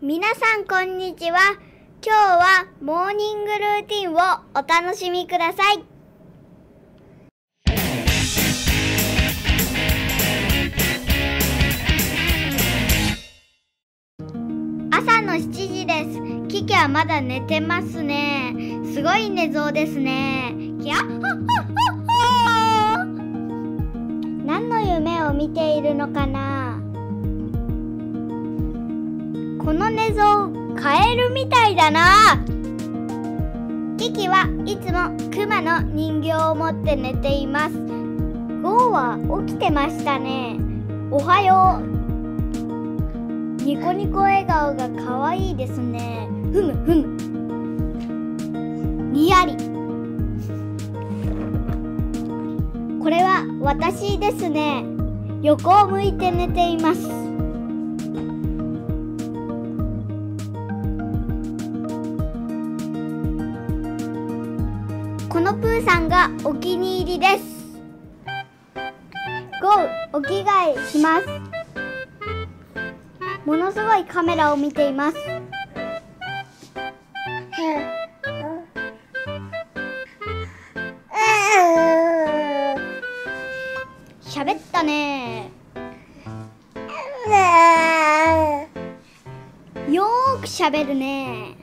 皆さんこんにちは。今日はモーニングルーティンをお楽しみください。朝の7時です。キキはまだ寝てますね。すごい寝相ですね。キヤッホッホッホッホー。何の夢を見ているのかな。この寝相、カエルみたいだな。キキはいつもクマの人形を持って寝ています。ゴーは起きてましたね。おはよう。ニコニコ笑顔が可愛いですね。ふむふむ。にやり。これは私ですね。横を向いて寝ています。このプーさんがお気に入りです。ゴー、お着替えします。ものすごいカメラを見ています。喋ったね。よーく喋るね。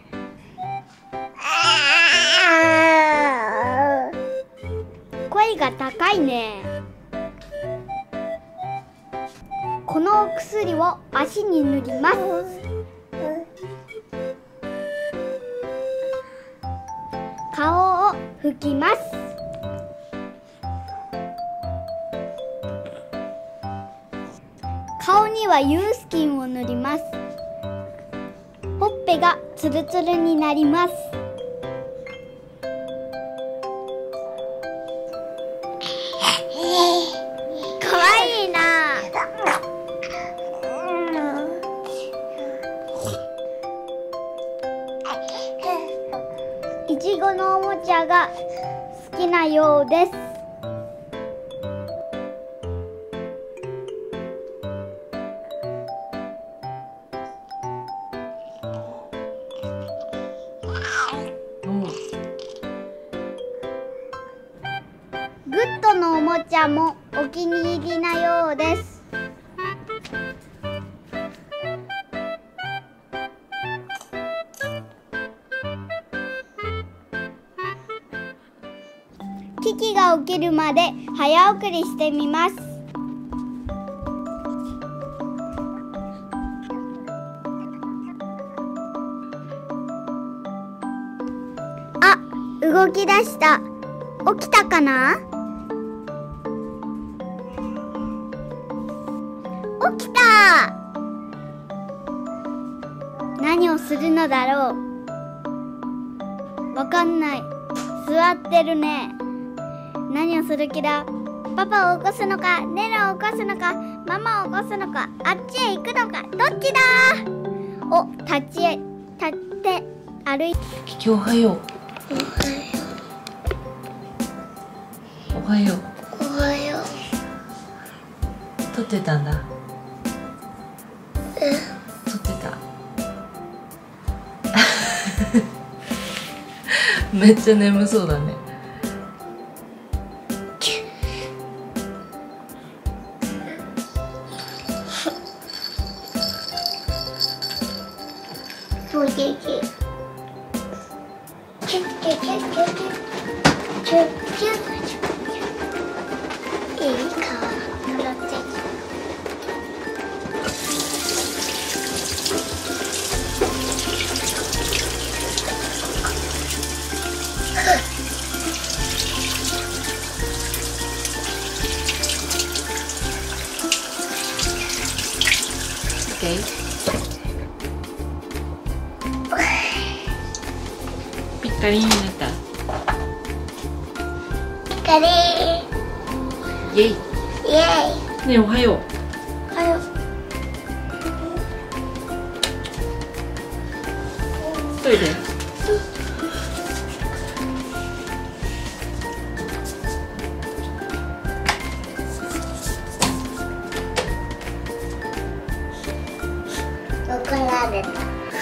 声が高いね。このお薬を足に塗ります。顔を拭きます。顔にはユースキンを塗ります。ほっぺがツルツルになります。いちごのおもちゃが好きなようです。グッドのおもちゃもお気に入りなようです。キキが起きるまで早送りしてみます。あ、動き出した。起きたかな？起きた。何をするのだろう。わかんない。座ってるね。何をする気だ。パパを起こすのか、ネロを起こすのか、ママを起こすのか、あっちへ行くのか、どっちだー。お、立って歩いて。キキ、おはよう。おはよう。おはよう。撮ってたんだ。撮ってた。めっちゃ眠そうだね。ピカリンになった。ピカリン。イエイ。イエイ。ね、おはよう。おはよう。トイレ。怒られた。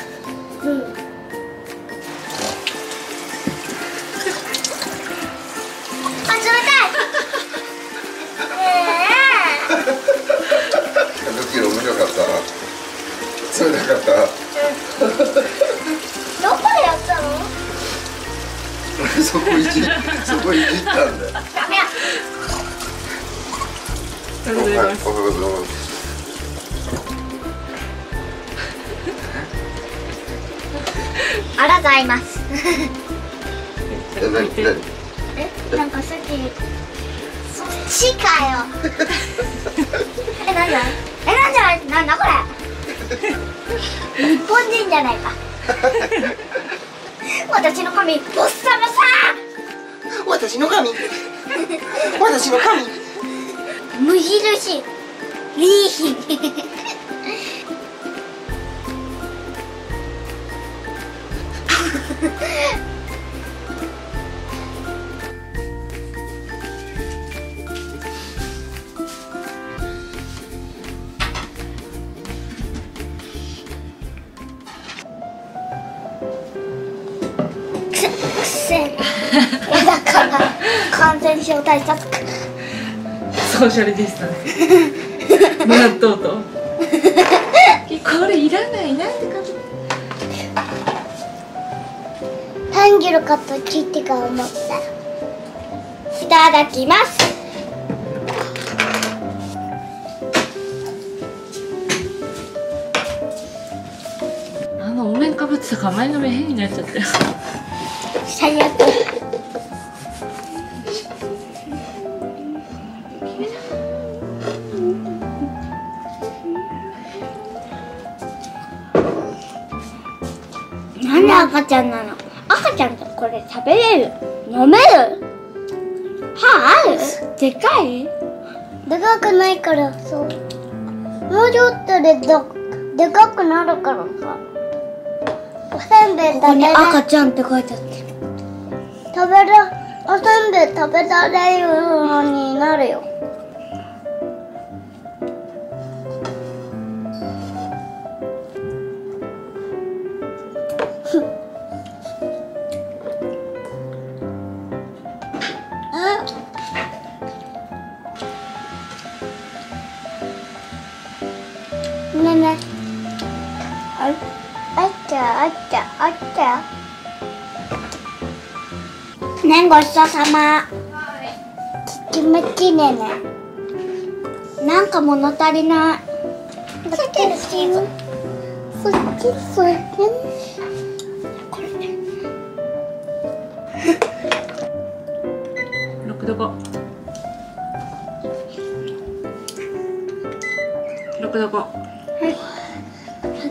それだからどこでやったの？そこいじったんだよ。ダメや。ありがとうございます。あらざいます。え、なんかさっきそっちかよ。え、なんだ？え、なんだこれ？日本人じゃないか。私の髪、ボッサボサ。私の髪。無印リーヒくせえだから感染症対策か。ソーシャルディスタンス。もらっとうと。これいらないなって感じ。ハンギョルかと聞いてから思った。いただきます。あのお面かぶってた構えの目変になっちゃったよ。最悪。なんで赤ちゃんなの？赤ちゃんとこれ食べれる？飲める？歯ある？でかい？でかくないからそう。もうちょっとででかくなるからさ。おせんべい食べる。ここに赤ちゃんって書いてあって。食べる。おせんべい食べられるようになるよ。ね、ごちそうさま。キムチねね。なんか物足りない。さっきのチーズ。そっち。これね。ロックどこ。ロックどこ。はい。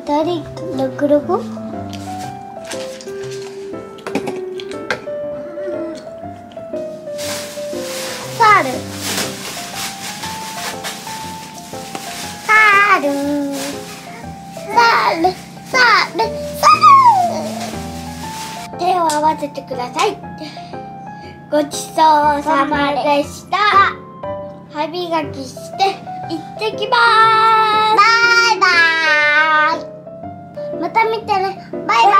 ロックどこ。サール手を合わせてください。ごちそうさまでした。歯磨きして行ってきます。バイバイ。また見てね。バイバイ。